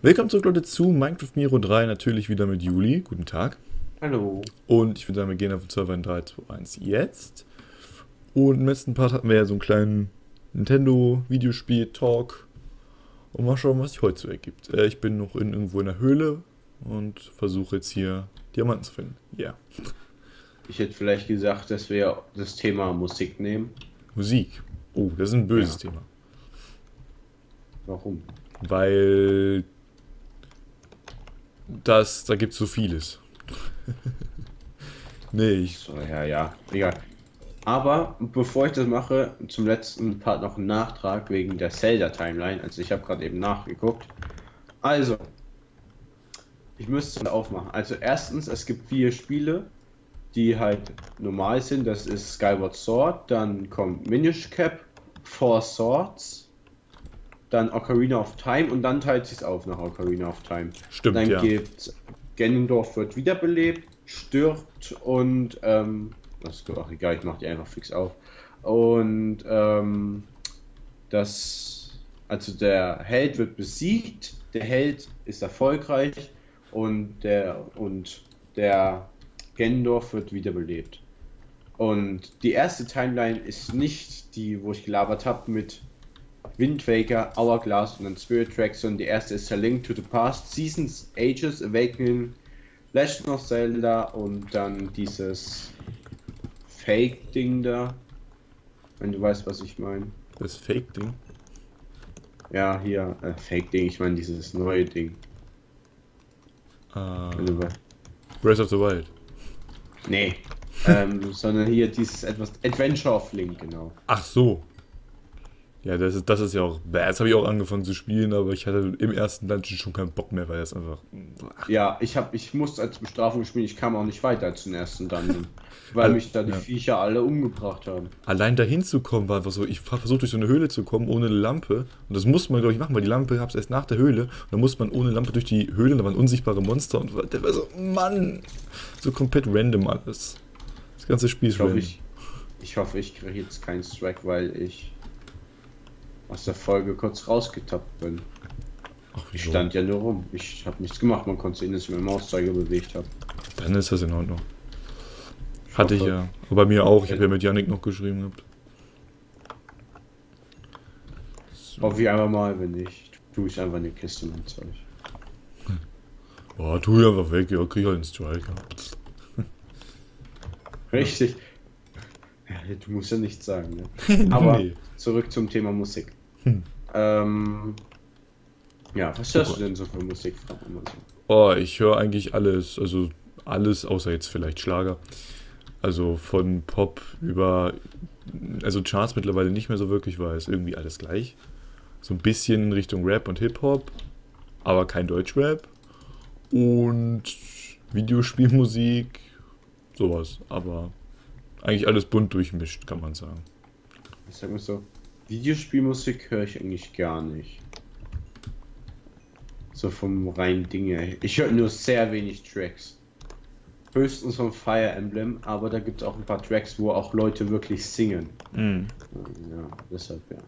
Willkommen zurück, Leute, zu Minecraft Miro 3, natürlich wieder mit Juli. Guten Tag. Hallo. Und ich würde sagen, wir gehen auf den Server in 3, 2, 1 jetzt. Und im letzten Part hatten wir ja so einen kleinen Nintendo-Videospiel-Talk. Und mal schauen, was sich heute so ergibt. Ich bin noch irgendwo in der Höhle und versuche jetzt hier Diamanten zu finden. Ja. Yeah. Ich hätte vielleicht gesagt, dass wir das Thema Musik nehmen. Musik? Oh, das ist ein böses Thema. Warum? Weil... da gibt es so vieles. Nee, ich... So, ja, egal. Aber bevor ich das mache, zum letzten Part noch ein Nachtrag wegen der Zelda-Timeline. Also ich habe gerade eben nachgeguckt. Also, ich müsste es aufmachen. Also erstens, es gibt 4 Spiele, die halt normal sind. Das ist Skyward Sword, dann kommt Minish Cap, Four Swords... Dann Ocarina of Time und dann teilt sich es auf nach Ocarina of Time. Stimmt, dann gibt Ganondorf wird wiederbelebt, stirbt und das ist auch egal, ich mach die einfach fix auf. Und also der Held wird besiegt, der Held ist erfolgreich und der Ganondorf wird wiederbelebt. Und die erste Timeline ist nicht die, wo ich gelabert habe mit Wind Waker, Hourglass und dann Spirit Tracks, und die erste ist der Link to the Past, Seasons, Ages, Awakening, Legend of Zelda und dann dieses Fake-Ding da, wenn du weißt, was ich meine. Das Fake-Ding? Ja, hier, Fake-Ding, ich meine dieses neue Ding. Breath of the Wild. Nee, sondern hier dieses etwas Adventure of Link, genau. Ach so. Ja, das ist ja auch... Jetzt habe ich auch angefangen zu spielen, aber ich hatte im ersten Dungeon schon keinen Bock mehr, weil das einfach... Ja, ich musste als Bestrafung spielen, ich kam auch nicht weiter als den ersten Dungeon, weil also, mich da die Viecher alle umgebracht haben. Allein dahin zu kommen war einfach so, ich versuchte durch so eine Höhle zu kommen, ohne eine Lampe, und das musste man, glaube ich, machen, weil die Lampe gab es erst nach der Höhle, und dann musste man ohne Lampe durch die Höhle, da waren unsichtbare Monster, und das war so, Mann, so komplett random alles. Das ganze Spiel ist random. Ich hoffe, ich kriege jetzt keinen Strike, weil ich... aus der Folge kurz rausgetappt bin. Ach, ich stand ja nur rum. Ich habe nichts gemacht. Man konnte sehen, dass ich meinen Mauszeiger bewegt habe. Dann ist das in Ordnung. Hatte ich ja. Aber bei mir auch. Ich habe ja mit Yannick noch geschrieben gehabt. So. Hoffe ich einfach mal, wenn nicht, tue ich einfach eine Kiste mit Zeug. Boah, tu ich einfach weg. Ja, krieg ich halt einen Striker. Richtig. Ja, du musst ja nichts sagen, ne? Aber nee. Zurück zum Thema Musik. Ja, was hörst du denn so für Musik? Oh, ich höre eigentlich alles, also alles, außer jetzt vielleicht Schlager. Also von Pop über, also Charts mittlerweile nicht mehr so wirklich, weil es irgendwie alles gleich. So ein bisschen in Richtung Rap und Hip-Hop, aber kein Deutschrap. Und Videospielmusik, sowas, aber eigentlich alles bunt durchmischt, kann man sagen. Ich sag mal so, Videospielmusik höre ich eigentlich gar nicht. So vom reinen Ding her. Ich höre nur sehr wenig Tracks. Höchstens vom Fire Emblem, aber da gibt es auch ein paar Tracks, wo auch Leute wirklich singen. Mhm. Ja, deshalb ja.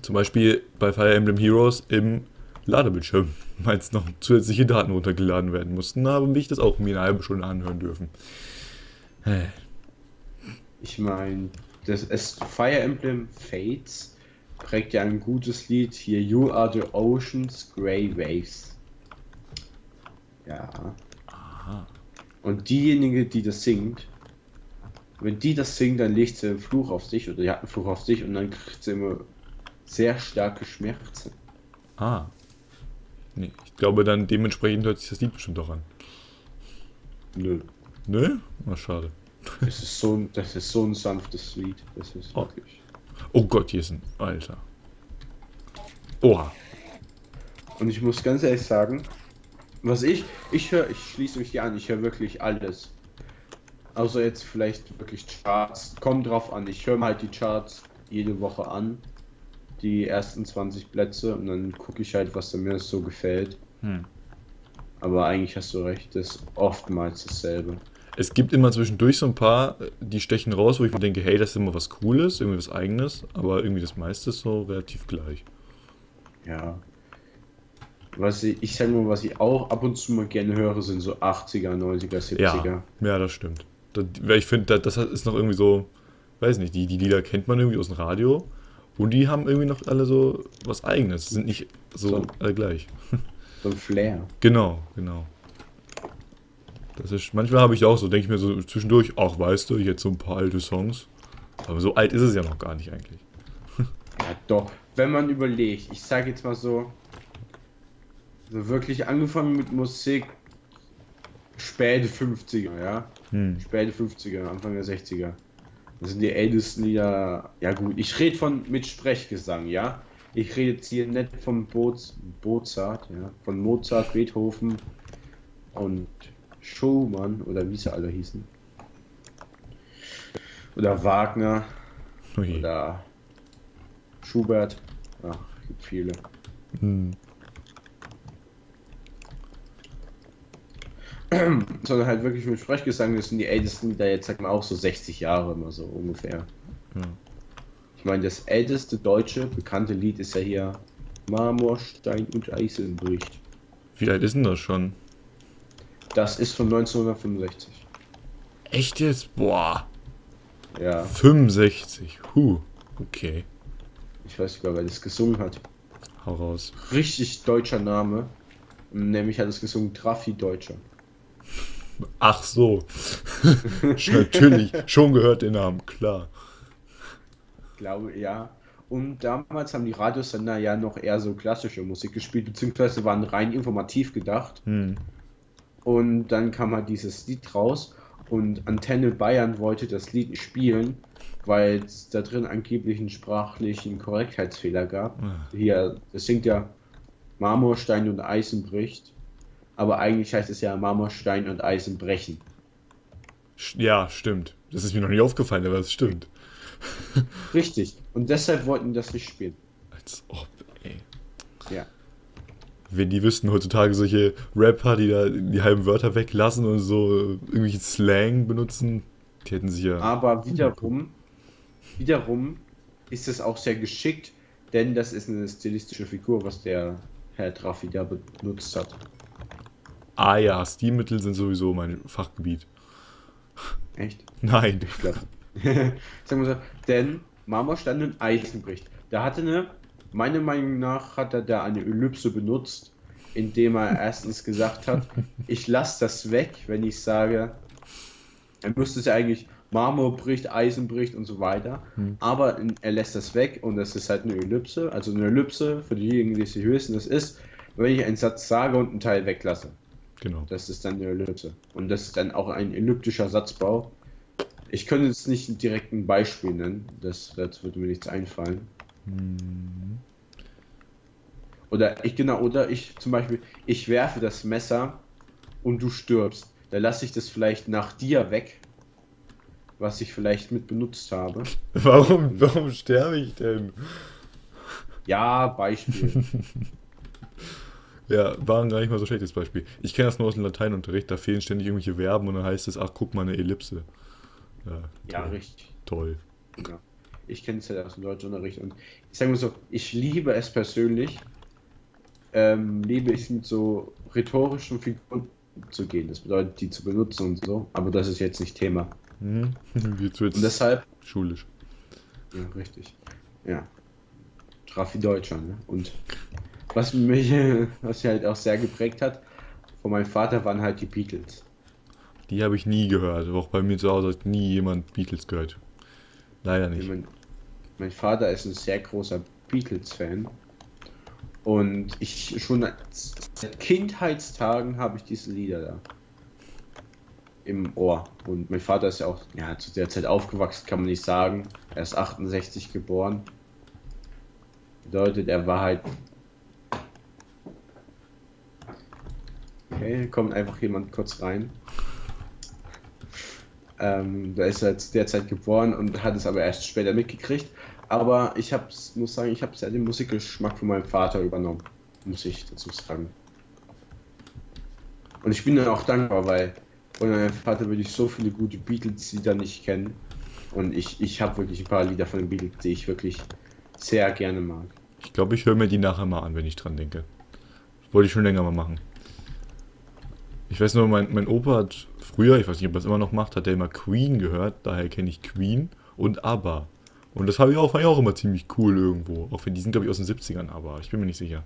Zum Beispiel bei Fire Emblem Heroes im Ladebildschirm, weil es noch zusätzliche Daten runtergeladen werden mussten, habe ich das auch mir eine halbe Stunde anhören dürfen. Ich meine... Fire Emblem Fates prägt ja ein gutes Lied hier, You are the ocean's gray waves. Ja. Aha. Und diejenige, die das singt, wenn die das singt, dann legt sie einen Fluch auf sich, oder die hat einen Fluch auf sich, und dann kriegt sie immer sehr starke Schmerzen. Ah. Nee, ich glaube dann dementsprechend hört sich das Lied bestimmt doch an. Nö. Nö? Na, schade. Das ist so ein sanftes Lied. Das ist wirklich. Oh Gott, hier ist ein Alter. Oha. Und ich muss ganz ehrlich sagen, was ich höre, ich schließe mich hier an, ich höre wirklich alles. Außer jetzt vielleicht wirklich Charts. Kommt drauf an, ich höre mir halt die Charts jede Woche an. Die ersten 20 Plätze, und dann gucke ich halt, was mir so gefällt. Hm. Aber eigentlich hast du recht, das ist oftmals dasselbe. Es gibt immer zwischendurch so ein paar, die stechen raus, wo ich mir denke, hey, das ist immer was Cooles, irgendwie was Eigenes, aber irgendwie das meiste ist so relativ gleich. Ja. Ich sag mal, was ich auch ab und zu mal gerne höre, sind so 80er, 90er, 70er. Ja, das stimmt. Ich finde, das ist noch irgendwie so, weiß nicht, die Lieder kennt man irgendwie aus dem Radio und die haben irgendwie noch alle so was Eigenes, sind nicht so alle gleich. So ein Flair. Genau. Das ist, manchmal habe ich auch so, denke ich mir so zwischendurch, ach weißt du, jetzt so ein paar alte Songs. Aber so alt ist es ja noch gar nicht eigentlich. Ja doch, wenn man überlegt, ich sage jetzt mal so wirklich angefangen mit Musik späte 50er, ja? Späte 50er, Anfang der 60er. Das sind die ältesten Lieder, ja gut, ich rede von mit Sprechgesang, ja? Ich rede jetzt hier nicht von Mozart, ja? Von Mozart, Beethoven und Schumann oder wie sie alle hießen. Oder Wagner. Ui. Oder Schubert. Ach, gibt viele. Sondern halt wirklich mit Sprechgesang, das sind die ältesten, da jetzt sagt man auch so 60 Jahre immer so ungefähr. Ja. Ich meine, das älteste deutsche bekannte Lied ist ja hier Marmorstein und Eisen bricht. Wie alt ist denn das schon? Das ist von 1965. Echt jetzt? Boah. Ja. 65. Okay. Ich weiß sogar, wer das gesungen hat. Hau raus. Richtig deutscher Name. Nämlich hat es gesungen Traffi Deutscher. Ach so. Natürlich. Schon gehört den Namen, klar. Ich glaube, ja. Und damals haben die Radiosender ja noch eher so klassische Musik gespielt, beziehungsweise waren rein informativ gedacht. Und dann kam halt dieses Lied raus und Antenne Bayern wollte das Lied nicht spielen, weil es da drin angeblich einen sprachlichen Korrektheitsfehler gab. Hier, es singt ja Marmorstein und Eisen bricht, aber eigentlich heißt es ja Marmorstein und Eisen brechen. Ja, stimmt. Das ist mir noch nicht aufgefallen, aber es stimmt. Richtig. Und deshalb wollten die das nicht spielen. Als ob, ey. Ja. Wenn die wüssten heutzutage solche Rapper, die da die halben Wörter weglassen und so irgendwelchen Slang benutzen, die hätten sich ja... Aber wiederum ist das auch sehr geschickt, denn das ist eine stilistische Figur, was der Herr Traffi da benutzt hat. Ah ja, Stilmittel sind sowieso mein Fachgebiet. Echt? Nein. Ich glaube. Sagen wir so, denn Marmorstein und Eisen bricht. Meiner Meinung nach hat er da eine Ellipse benutzt, indem er erstens gesagt hat, ich lasse das weg, wenn ich sage, er müsste es ja eigentlich Marmor bricht, Eisen bricht und so weiter, aber er lässt das weg und das ist halt eine Ellipse, also eine Ellipse, für diejenigen, die es nicht wissen, das ist, wenn ich einen Satz sage und einen Teil weglasse. Genau. Das ist dann eine Ellipse und das ist dann auch ein elliptischer Satzbau. Ich könnte jetzt nicht direkt ein Beispiel nennen, das würde mir nichts einfallen. Oder ich zum Beispiel, ich werfe das Messer und du stirbst. Da lasse ich das vielleicht nach dir weg, was ich vielleicht mit benutzt habe. Warum sterbe ich denn? Ja, Beispiel. Ja, war gar nicht mal so schlechtes Beispiel. Ich kenne das nur aus dem Lateinunterricht, da fehlen ständig irgendwelche Verben und dann heißt es, ach guck mal, eine Ellipse. Ja, richtig. Toll. Ja. Ich kenne es ja aus dem Deutschunterricht und ich sage mal so, ich liebe es persönlich, liebe ich mit so rhetorischen Figuren zu gehen. Das bedeutet, die zu benutzen und so, aber das ist jetzt nicht Thema. Jetzt wird's und deshalb schulisch. Ja, richtig. Ja. Traffi Deutscher, ne? Und was mich halt auch sehr geprägt hat, von meinem Vater waren halt die Beatles. Die habe ich nie gehört, auch bei mir zu Hause hat nie jemand Beatles gehört. Leider nicht. Mein Vater ist ein sehr großer Beatles-Fan und ich schon seit Kindheitstagen habe ich diese Lieder da im Ohr. Und mein Vater ist ja auch zu der Zeit aufgewachsen, kann man nicht sagen. Er ist 68 geboren. Bedeutet, er war halt... Okay, kommt einfach jemand kurz rein. Da ist er zu der Zeit geboren und hat es aber erst später mitgekriegt. Aber ich habe ja den Musikgeschmack von meinem Vater übernommen, muss ich dazu sagen. Und ich bin dann auch dankbar, weil ohne meinen Vater würde ich so viele gute Beatles-Lieder nicht kennen. Und ich habe wirklich ein paar Lieder von den Beatles, die ich wirklich sehr gerne mag. Ich glaube, ich höre mir die nachher mal an, wenn ich dran denke. Wollte ich schon länger mal machen. Ich weiß nur, mein Opa hat früher, ich weiß nicht, ob er es immer noch macht, hat er immer Queen gehört. Daher kenne ich Queen und ABBA. Und das fand ich auch immer ziemlich cool irgendwo. Auch wenn die sind, glaube ich, aus den 70ern, aber ich bin mir nicht sicher.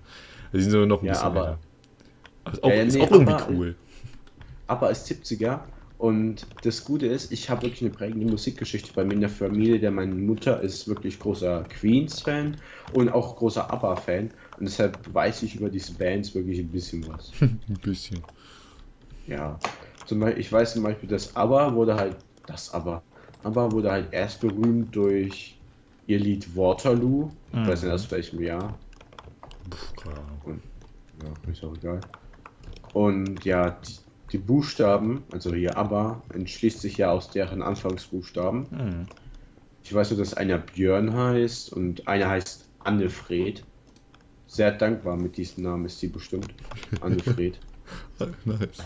Die sind sogar noch ein bisschen älter. Also auch, ist auch irgendwie cool. ABBA ist 70er. Und das Gute ist, ich habe wirklich eine prägende Musikgeschichte bei mir in der Familie, denn meine Mutter ist wirklich großer Queens-Fan und auch großer ABBA-Fan. Und deshalb weiß ich über diese Bands wirklich ein bisschen was. Ein bisschen. Ja. Ich weiß zum Beispiel, dass ABBA wurde halt erst berühmt durch ihr Lied Waterloo. Ich weiß nicht, aus welchem Jahr. Keine Ahnung. Und, ja, ist auch egal. Und ja, die Buchstaben, also hier ABBA, entschließt sich ja aus deren Anfangsbuchstaben. Ich weiß nur, dass einer Björn heißt und einer heißt Annefred. Sehr dankbar mit diesem Namen ist sie bestimmt. Annefred. Nice.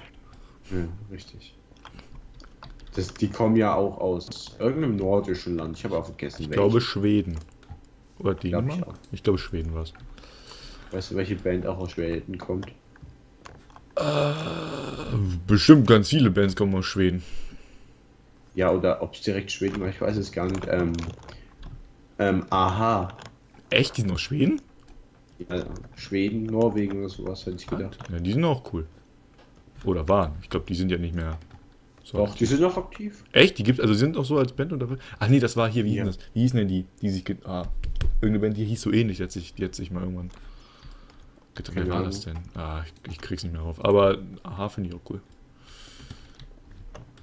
Ja, richtig. Die kommen ja auch aus irgendeinem nordischen Land. Ich habe auch vergessen, ich glaube Schweden. Oder Dänemark? Ich glaube Schweden war es. Weißt du, welche Band auch aus Schweden kommt? Bestimmt ganz viele Bands kommen aus Schweden. Ja, oder ob es direkt Schweden war, ich weiß es gar nicht. Aha. Echt? Die sind aus Schweden? Ja, Schweden, Norwegen oder sowas, hätte ich gedacht. Ja, die sind auch cool. Oder waren. Ich glaube, die sind ja nicht mehr... So. Doch, die sind noch aktiv. Echt? Die gibt's, also sind auch so als Band unter... Ach nee, das war hier, wie hieß das? Wie hießen denn die sich... irgendeine Band, die hieß so ähnlich, die hat sich mal irgendwann... Wer war das denn? Ich krieg's nicht mehr auf. Aber aha, finde ich auch cool.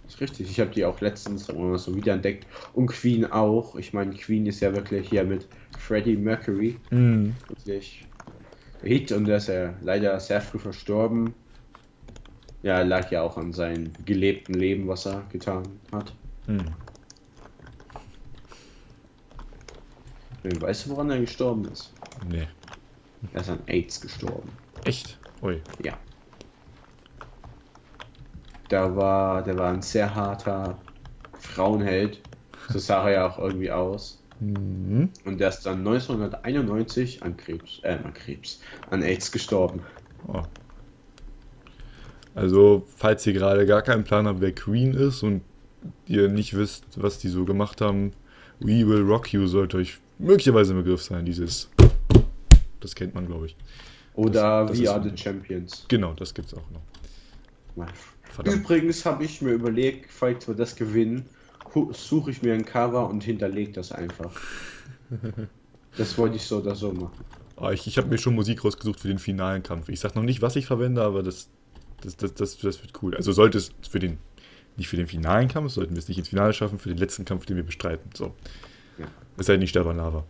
Das ist richtig, ich habe die auch letztens so wiederentdeckt. Und Queen auch. Ich meine, Queen ist ja wirklich hier mit Freddie Mercury. Wirklich Hit, und der ist ja leider sehr früh verstorben. Ja, lag ja auch an seinem gelebten Leben, was er getan hat. Weißt du, woran er gestorben ist? Nee. Er ist an Aids gestorben. Echt? Ui. Ja. Der war ein sehr harter Frauenheld. So sah er ja auch irgendwie aus. Und der ist dann 1991 an Aids gestorben. Oh. Also, falls ihr gerade gar keinen Plan habt, wer Queen ist und ihr nicht wisst, was die so gemacht haben, We Will Rock You sollte euch möglicherweise im Begriff sein, dieses... Das kennt man, glaube ich. Oder das We Are the Champions. Genau, das gibt's auch noch. Verdammt. Übrigens habe ich mir überlegt, falls wir das gewinnen, suche ich mir ein Cover und hinterlege das einfach. Das wollte ich so oder so machen. Oh, ich habe mir schon Musik rausgesucht für den finalen Kampf. Ich sag noch nicht, was ich verwende, aber das wird cool. Also sollte es nicht für den finalen Kampf, sollten wir es nicht ins Finale schaffen, für den letzten Kampf, den wir bestreiten. So. Ja. Es sei denn, ich sterbe an Lava.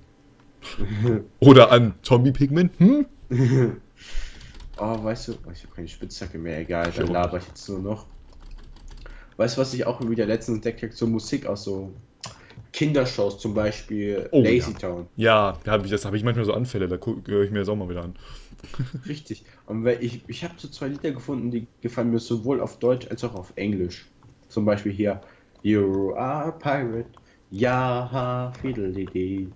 Oder an Zombie-Pigment? Oh, weißt du, ich habe keine Spitzhacke mehr, egal, dann laber ich jetzt nur noch. Weißt du, was ich auch wieder letztens entdeckt habe? So Musik aus so Kindershows, zum Beispiel Lazy Town. Ja, da hab ich manchmal so Anfälle, da höre ich mir das auch mal wieder an. Richtig, und ich habe so zwei Lieder gefunden, die gefallen mir sowohl auf Deutsch als auch auf Englisch. Zum Beispiel hier, You are a pirate, ja, fiddle-dee-dee.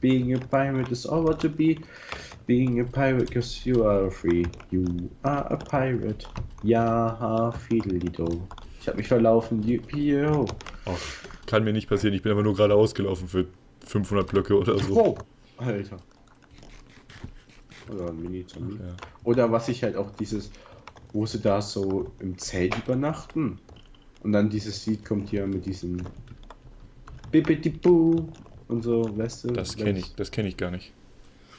Being a pirate is all what to be. Being a pirate because you are free. You are a pirate. Ja, fiddle-dido. Ich hab mich verlaufen. Oh, kann mir nicht passieren. Ich bin aber nur gerade ausgelaufen für 500 Blöcke oder so. Wow, Alter. Oder ein Mini-Zombie. Ja. Oder was ich halt auch dieses, wo sie da so im Zelt übernachten. Und dann dieses Lied kommt hier mit diesem Bibidi-Boo. Und so, weißt du? Das kenne ich gar nicht.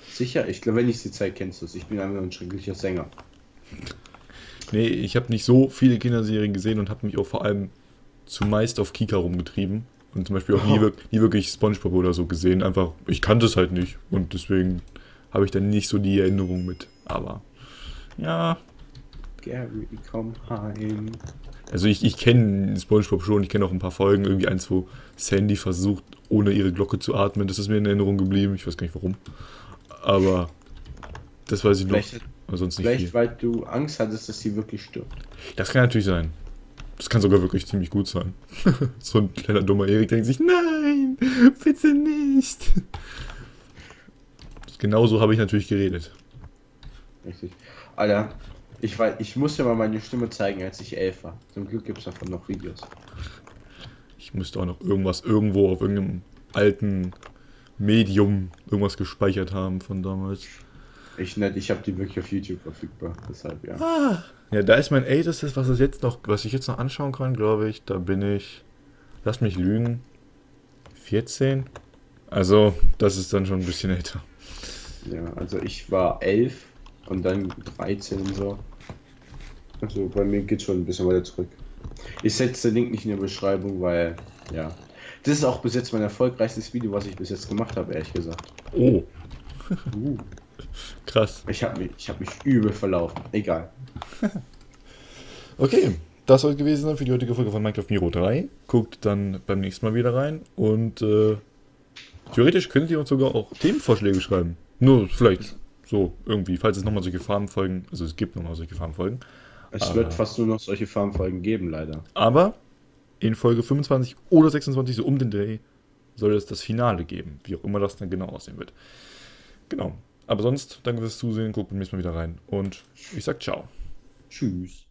Sicher? Ich glaube, wenn ich es dir zeige, kennst du es. Ich bin einfach ein schrecklicher Sänger. Nee, ich habe nicht so viele Kinderserien gesehen und habe mich auch vor allem zumeist auf Kika rumgetrieben. Und zum Beispiel auch nie wirklich SpongeBob oder so gesehen. Einfach, ich kannte es halt nicht. Und deswegen habe ich dann nicht so die Erinnerung mit. Aber, ja. Gary, komm heim. Also ich kenne SpongeBob schon, ich kenne auch ein paar Folgen, irgendwie eins, wo Sandy versucht, ohne ihre Glocke zu atmen. Das ist mir in Erinnerung geblieben, ich weiß gar nicht warum. Aber das weiß ich vielleicht, noch. Sonst nicht vielleicht, viel. Weil du Angst hattest, dass sie wirklich stirbt. Das kann natürlich sein. Das kann sogar wirklich ziemlich gut sein. So ein kleiner dummer Erik denkt sich, nein, bitte nicht. Genauso habe ich natürlich geredet. Richtig. Alter, ich muss dir mal meine Stimme zeigen, als ich 11 war. Zum Glück gibt es davon noch Videos. Ich müsste auch noch irgendwas irgendwo auf irgendeinem alten Medium irgendwas gespeichert haben von damals. Ich nicht, ich habe die wirklich auf YouTube verfügbar, deshalb ja. Ah, ja, da ist mein Ages, was ich jetzt noch anschauen kann, glaube ich. Da bin ich, lass mich lügen, 14. Also, das ist dann schon ein bisschen älter. Ja, also ich war 11 und dann 13 so. Also bei mir geht schon ein bisschen weiter zurück. Ich setze den Link nicht in der Beschreibung, weil, ja. Das ist auch bis jetzt mein erfolgreichstes Video, was ich bis jetzt gemacht habe, ehrlich gesagt. Oh. Krass. Ich hab mich übel verlaufen. Egal. Okay, das soll es gewesen sein für die heutige Folge von Minecraft Miro 3. Guckt dann beim nächsten Mal wieder rein und theoretisch könnt ihr uns sogar auch Themenvorschläge schreiben. Nur vielleicht so irgendwie, falls es nochmal solche Farbenfolgen, also es gibt nochmal solche Farbenfolgen. Es wird fast nur noch solche Farbenfolgen geben, leider. Aber in Folge 25 oder 26, so um den Dreh, soll es das Finale geben. Wie auch immer das dann genau aussehen wird. Genau. Aber sonst, danke fürs Zusehen. Guckt beim nächsten Mal wieder rein. Und ich sag ciao. Tschüss.